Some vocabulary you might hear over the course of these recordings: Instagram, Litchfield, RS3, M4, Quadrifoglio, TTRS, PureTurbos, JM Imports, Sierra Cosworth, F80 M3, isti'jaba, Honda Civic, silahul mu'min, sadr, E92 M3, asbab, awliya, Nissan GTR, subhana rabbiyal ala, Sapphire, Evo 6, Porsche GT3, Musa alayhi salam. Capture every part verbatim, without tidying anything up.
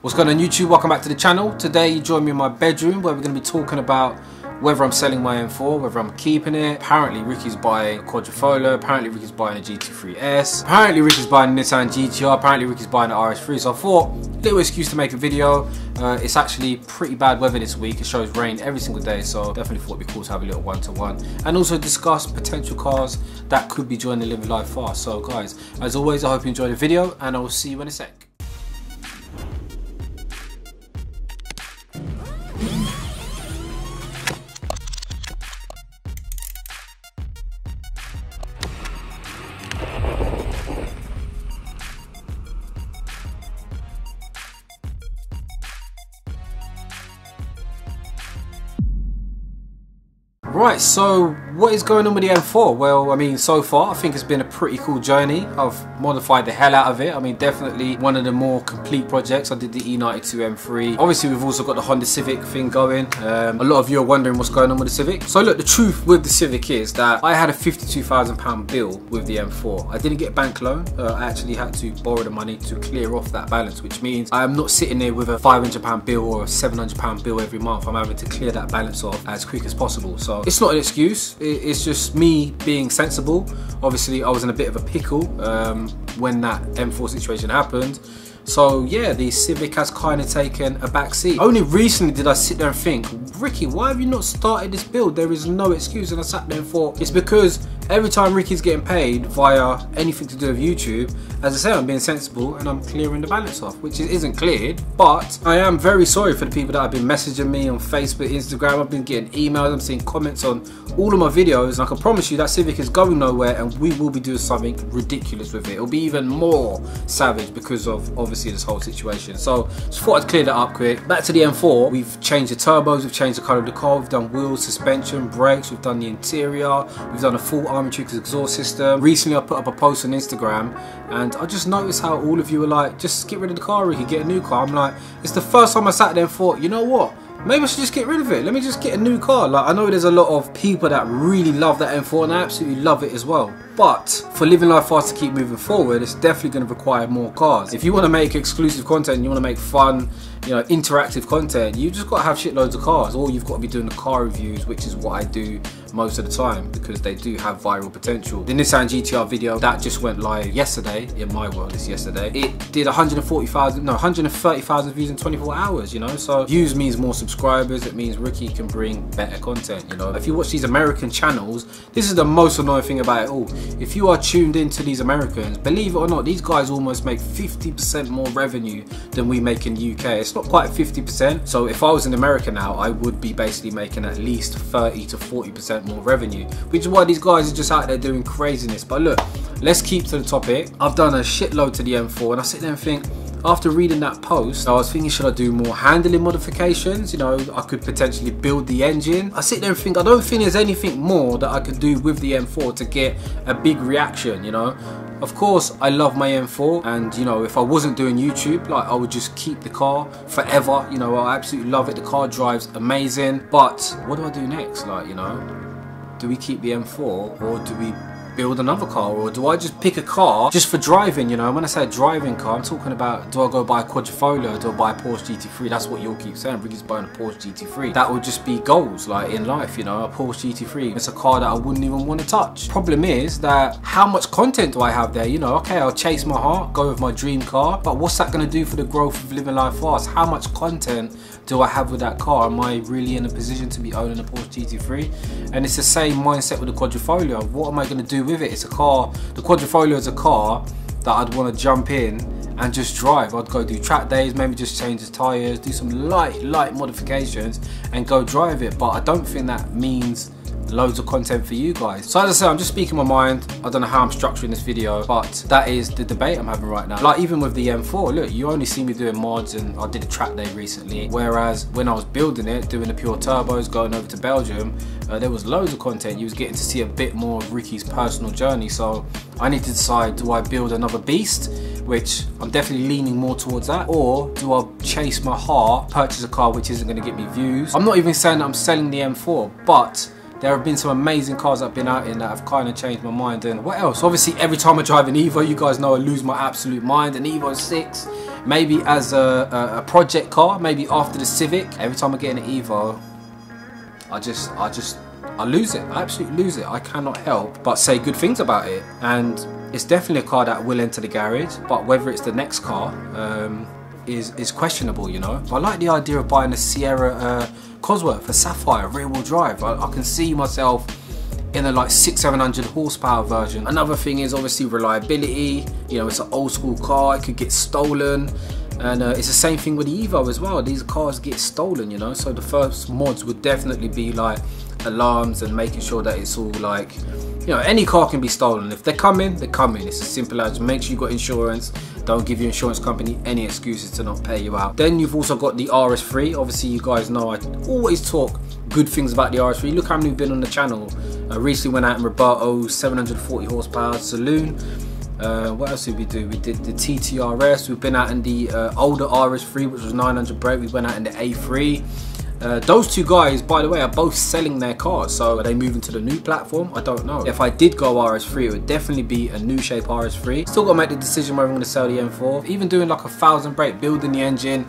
What's going on YouTube, welcome back to the channel. Today you join me in my bedroom where we're going to be talking about whether I'm selling my M four, whether I'm keeping it. Apparently Ricky's buying a Quadrifoglio, apparently Ricky's buying a G T three S, apparently Ricky's buying a Nissan G T R, apparently Ricky's buying an R S three, so I thought, little excuse to make a video. Uh, it's actually pretty bad weather this week, it shows rain every single day, so definitely thought it'd be cool to have a little one-to-one. And also discuss potential cars that could be joining the Living Life Fast. So guys, as always, I hope you enjoy the video and I will see you in a sec. Right, so what is going on with the M four? Well, I mean, so far I think it's been a pretty cool journey. I've modified the hell out of it. I mean, definitely one of the more complete projects. I did the E ninety-two M three. Obviously, we've also got the Honda Civic thing going. Um, a lot of you are wondering what's going on with the Civic. So look, the truth with the Civic is that I had a fifty-two thousand pound bill with the M four. I didn't get a bank loan. Uh, I actually had to borrow the money to clear off that balance, which means I'm not sitting there with a five hundred pound bill or a seven hundred pound bill every month. I'm having to clear that balance off as quick as possible. So it's not an excuse, it's just me being sensible. Obviously I was in a bit of a pickle um, when that M four situation happened. So yeah, the Civic has kind of taken a back seat. Only recently did I sit there and think, Ricky, why have you not started this build? There is no excuse. And I sat there and thought, it's because every time Ricky's getting paid via anything to do with YouTube, as I say, I'm being sensible and I'm clearing the balance off, which isn't cleared, but I am very sorry for the people that have been messaging me on Facebook, Instagram. I've been getting emails, I'm seeing comments on all of my videos, and I can promise you that Civic is going nowhere and we will be doing something ridiculous with it. It'll be even more savage because of obviously this whole situation. So just thought I'd clear that up quick. Back to the M four, we've changed the turbos, we've changed the colour of the car, we've done wheels, suspension, brakes, we've done the interior, we've done a full armature exhaust system. Recently I put up a post on Instagram and I just noticed how all of you were like, just get rid of the car, Ricky, get a new car. I'm like, it's the first time I sat there and thought, you know what? Maybe I should just get rid of it. Let me just get a new car. Like, I know there's a lot of people that really love that M four and I absolutely love it as well. But for Living Life Fast to keep moving forward, it's definitely going to require more cars. If you want to make exclusive content, you want to make fun, you know, interactive content, you just got to have shitloads of cars, or you've got to be doing the car reviews, which is what I do most of the time because they do have viral potential. The Nissan G T R video that just went live yesterday, in my world it's yesterday, it did one hundred forty thousand, no, one hundred thirty thousand views in twenty-four hours, you know, so views means more subscribers, it means Ricky can bring better content, you know. If you watch these American channels, this is the most annoying thing about it all. If you are tuned into these Americans, believe it or not, these guys almost make fifty percent more revenue than we make in the U K. It's not quite fifty percent, so if I was in America now, I would be basically making at least thirty to forty percent more revenue, which is why these guys are just out there doing craziness. But look, let's keep to the topic. I've done a shitload to the M four and I sit there and think, after reading that post, I was thinking, should I do more handling modifications? You know, I could potentially build the engine. I sit there and think, I don't think there's anything more that I could do with the M four to get a big reaction, you know. Of course, I love my M four, and you know, if I wasn't doing YouTube, like I would just keep the car forever. You know, I absolutely love it. The car drives amazing. But what do I do next? Like, you know, do we keep the M four or do we build another car, or do I just pick a car just for driving? You know, when I say driving car, I'm talking about, do I go buy a Quadrifoglio, do I buy a Porsche G T three? That's what you'll keep saying, Ricky's buying a Porsche G T three. That would just be goals, like in life, you know, a Porsche G T three. It's a car that I wouldn't even want to touch. Problem is that how much content do I have there? You know, okay, I'll chase my heart, go with my dream car, but what's that going to do for the growth of Living Life Fast? How much content do I have with that car? Am I really in a position to be owning a Porsche G T three? And it's the same mindset with the Quadrifoglio. What am I going to do with it? It's a car, the Quadrifoglio is a car that I'd want to jump in and just drive. I'd go do track days, maybe just change the tires, do some light, light modifications and go drive it. But I don't think that means loads of content for you guys. So as I said, I'm just speaking my mind. I don't know how I'm structuring this video, but that is the debate I'm having right now. Like even with the M four, look, you only see me doing mods and I did a track day recently. Whereas when I was building it, doing the pure turbos, going over to Belgium, uh, there was loads of content. You was getting to see a bit more of Ricky's personal journey. So I need to decide, do I build another beast, which I'm definitely leaning more towards that, or do I chase my heart, purchase a car which isn't going to get me views? I'm not even saying that I'm selling the M four, but there have been some amazing cars I've been out in that have kind of changed my mind. And what else? Obviously, every time I drive an Evo, you guys know I lose my absolute mind. An Evo six, Maybe as a, a, a project car, maybe after the Civic. Every time I get an Evo, I just, I just, I lose it. I absolutely lose it. I cannot help but say good things about it. And it's definitely a car that will enter the garage, but whether it's the next car um, is, is questionable, you know. But I like the idea of buying a Sierra uh, Cosworth, a Sapphire, rear wheel drive. I, I can see myself in a like six, seven hundred horsepower version. Another thing is obviously reliability. You know, it's an old school car, it could get stolen. And uh, it's the same thing with the Evo as well. These cars get stolen, you know. So the first mods would definitely be like alarms and making sure that it's all like, you know, any car can be stolen. If they're coming, they're coming. It's as simple as make sure you've got insurance. Don't give your insurance company any excuses to not pay you out. Then you've also got the R S three. Obviously, you guys know I always talk good things about the R S three. Look how many have been on the channel. Uh, recently went out in Roberto, seven hundred forty horsepower saloon. Uh, what else did we do? We did the T T R S. We've been out in the uh, older R S three, which was nine hundred brake. We went out in the A three. Uh, those two guys, by the way, are both selling their cars. So are they moving to the new platform? I don't know. If I did go R S three, it would definitely be a new shape R S three. Still got to make the decision whether I'm going to sell the M four. Even doing like a thousand brake, building the engine,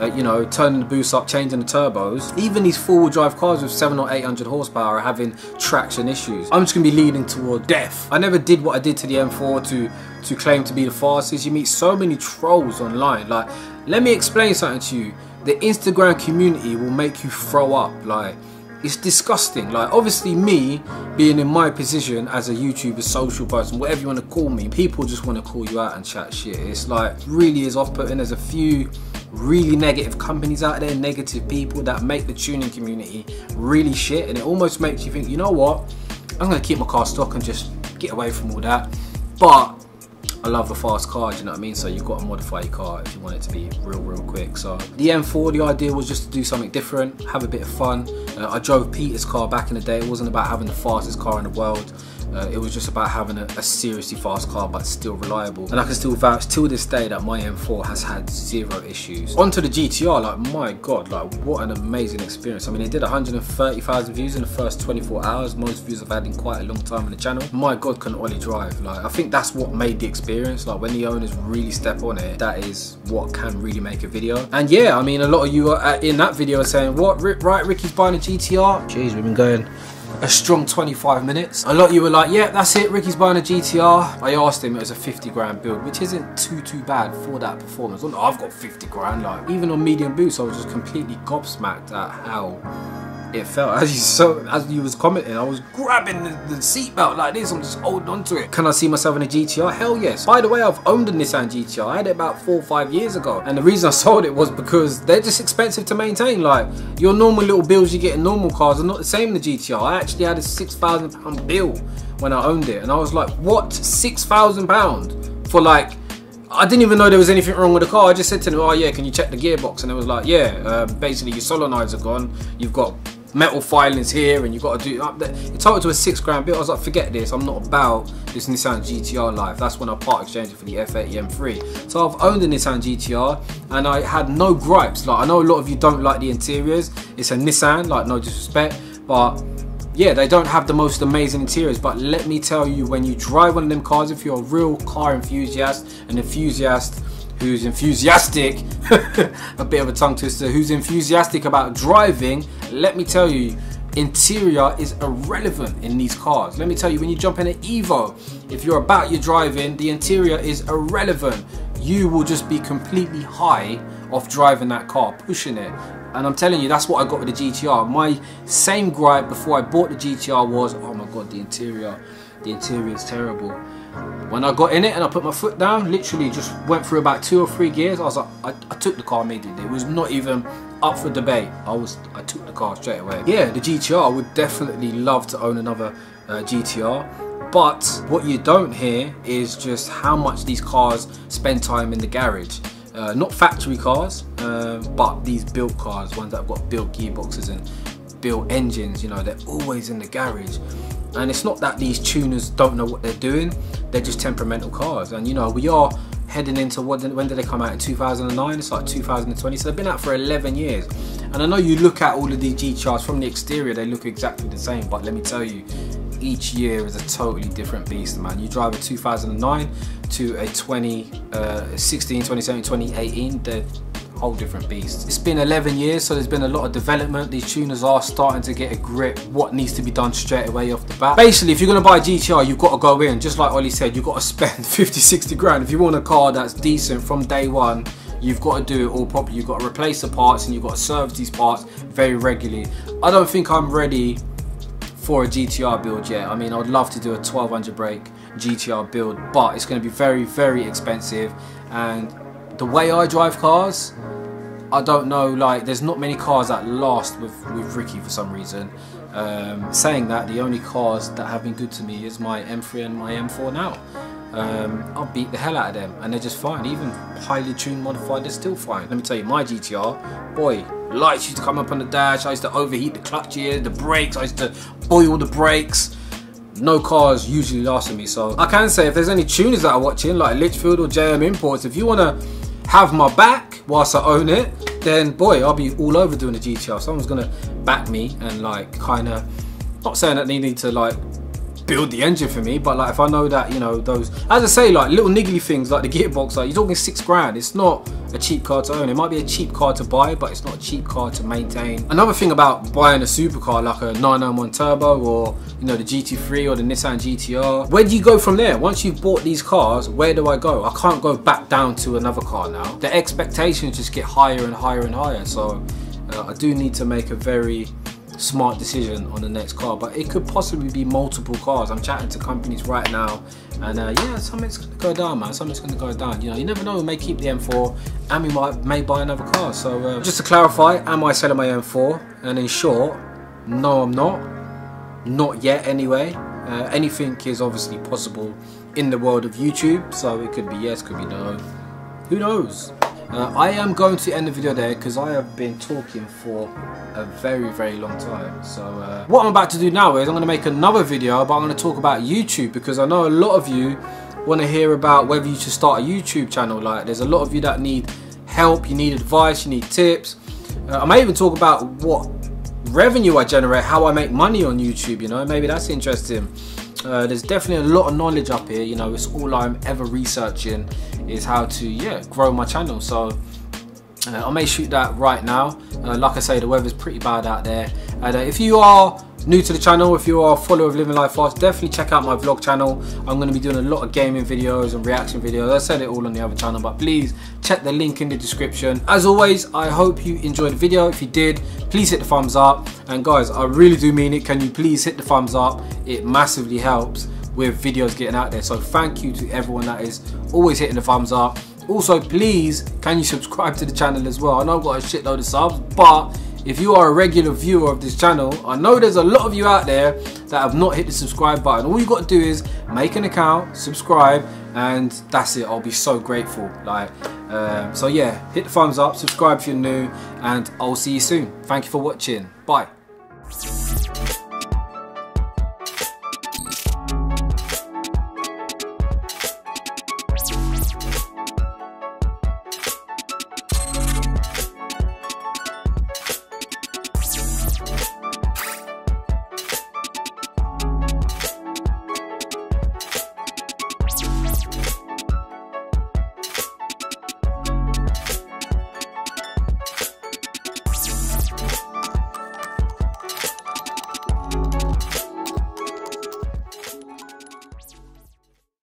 uh, you know, turning the boost up, changing the turbos. Even these four-wheel drive cars with seven or eight hundred horsepower are having traction issues. I'm just going to be leaning toward death. I never did what I did to the M four to to claim to be the fastest. You meet so many trolls online. Like, let me explain something to you. The Instagram community will make you throw up. Like, it's disgusting. Like, obviously me being in my position as a YouTuber, social person, whatever you want to call me, people just want to call you out and chat shit. It's like, really is off-putting. There's a few really negative companies out there, negative people that make the tuning community really shit, and it almost makes you think, you know what, I'm going to keep my car stock and just get away from all that. But I love the fast cars, you know what I mean? So you've got to modify your car if you want it to be real, real quick. So the M four, the idea was just to do something different, have a bit of fun. Uh, I drove Peter's car back in the day. It wasn't about having the fastest car in the world. Uh, it was just about having a, a seriously fast car, but still reliable. And I can still vouch till this day that my M four has had zero issues. Onto the G T R, like, my God, like, what an amazing experience. I mean, it did one hundred thirty thousand views in the first twenty-four hours. Most views I've had in quite a long time on the channel. My God, can Ollie drive. Like, I think that's what made the experience. Like, when the owners really step on it, that is what can really make a video. And yeah, I mean, a lot of you are in that video are saying, what, right, Ricky's buying a G T R? Jeez, we've been going a strong twenty-five minutes. A lot of you were like, yeah, that's it, Ricky's buying a G T R. I asked him, it was a fifty grand build, which isn't too too bad for that performance. Well, no, I've got fifty grand, like, even on medium boost, I was just completely gobsmacked at how it felt. As you so as you was commenting, I was grabbing the, the seatbelt like this, I'm just holding on to it. Can I see myself in a G T R? Hell yes. By the way, I've owned a Nissan G T R. I had it about four or five years ago, and the reason I sold it was because they're just expensive to maintain. Like, your normal little bills you get in normal cars are not the same in the G T R. I actually had a six thousand pound bill when I owned it, and I was like, what, six thousand pounds for, like, I didn't even know there was anything wrong with the car. I just said to them, oh yeah, can you check the gearbox? And it was like, yeah, uh, basically your solenoids are gone, you've got metal filings here, and you've got to do up there. It totaled to a six grand bill. I was like, forget this, I'm not about this Nissan G T R life. That's when I part exchanged it for the F eighty M three. So I've owned a Nissan G T R and I had no gripes. Like, I know a lot of you don't like the interiors. It's a Nissan, like, no disrespect, but yeah, they don't have the most amazing interiors, but let me tell you, when you drive one of them cars, if you're a real car enthusiast, an enthusiast who's enthusiastic, a bit of a tongue twister, who's enthusiastic about driving, let me tell you, interior is irrelevant in these cars. Let me tell you, when you jump in an Evo, if you're about your driving, the interior is irrelevant. You will just be completely high off driving that car, pushing it. And I'm telling you, that's what I got with the G T R. My same gripe before I bought the G T R was, oh my God, the interior, the interior is terrible. When I got in it and I put my foot down, literally just went through about two or three gears, I was like, I, I took the car immediately. It was not even up for debate. I was, I took the car straight away. Yeah, the G T R, would definitely love to own another uh, G T R. But what you don't hear is just how much these cars spend time in the garage. Uh, not factory cars, uh, but these built cars, ones that have got built gearboxes and built engines, you know, they're always in the garage. And it's not that these tuners don't know what they're doing, they're just temperamental cars. And you know, we are heading into, what, when did they come out, in two thousand nine? It's like two thousand twenty, so they've been out for eleven years. And I know you look at all of these G T Rs from the exterior, they look exactly the same, but let me tell you, each year is a totally different beast, man. You drive a two thousand nine, to a twenty sixteen, twenty seventeen, twenty eighteen, they're whole different beasts. It's been eleven years, so there's been a lot of development. These tuners are starting to get a grip what needs to be done straight away off the bat. Basically, if you're going to buy a G T R, you've got to go in, just like Ollie said, you've got to spend fifty sixty grand. If you want a car that's decent from day one, you've got to do it all properly. You've got to replace the parts and you've got to service these parts very regularly. I don't think I'm ready for a G T R build yet. I mean, I'd love to do a twelve hundred brake G T R build, but it's going to be very, very expensive. And the way I drive cars, I don't know, like, there's not many cars that last with, with Ricky for some reason. Um, saying that, the only cars that have been good to me is my M three and my M four now. Um, I'll beat the hell out of them and they're just fine. Even highly tuned, modified, they're still fine. Let me tell you, my G T R, boy, lights used to come up on the dash, I used to overheat the clutch gear, the brakes, I used to boil the brakes. No cars usually last with me, so I can say if there's any tuners that are watching, like Litchfield or J M Imports, if you want to have my back whilst I own it, then boy, I'll be all over doing a G T R. Someone's gonna back me and like kind of, not saying that they need to like build the engine for me, but like if I know that, you know, those, as I say, like little niggly things like the gearbox, like you're talking six grand. It's not a cheap car to own. It might be a cheap car to buy, but it's not a cheap car to maintain. Another thing about buying a supercar like a nine ninety-one turbo or, you know, the G T three or the Nissan G T R, where do you go from there? Once you've bought these cars, where do I go? I can't go back down to another car now. The expectations just get higher and higher and higher. So uh, I do need to make a very smart decision on the next car, but it could possibly be multiple cars. I'm chatting to companies right now, and uh, yeah, something's gonna go down, man. Something's gonna go down. You know, you never know. We may keep the M four, and we might may buy another car. So uh, just to clarify, am I selling my M four? And in short, no, I'm not. Not yet, anyway. Uh, anything is obviously possible in the world of YouTube, so it could be yes, could be no. Who knows? Uh, I am going to end the video there because I have been talking for a very, very long time. So uh, what I'm about to do now is I'm going to make another video, but I'm going to talk about YouTube because I know a lot of you want to hear about whether you should start a YouTube channel. Like, there's a lot of you that need help, you need advice, you need tips. Uh, I may even talk about what revenue I generate, how I make money on YouTube, you know, maybe that's interesting. Uh, there's definitely a lot of knowledge up here, you know, it's all I'm ever researching is how to, yeah, grow my channel. So uh, I may shoot that right now. Uh, like I say, the weather's pretty bad out there. And uh, if you are new to the channel, if you are a follower of Living Life Fast, definitely check out my vlog channel. I'm going to be doing a lot of gaming videos and reaction videos. I said it all on the other channel, but please check the link in the description. As always, I hope you enjoyed the video. If you did, please hit the thumbs up. And guys, I really do mean it. Can you please hit the thumbs up? It massively helps with videos getting out there. So thank you to everyone that is always hitting the thumbs up. Also, please, can you subscribe to the channel as well? I know I've got a shitload of subs, but if you are a regular viewer of this channel, I know there's a lot of you out there that have not hit the subscribe button. All you got to do is make an account, subscribe, and that's it. I'll be so grateful. Like, um, so yeah, hit the thumbs up, subscribe if you're new, and I'll see you soon. Thank you for watching. Bye.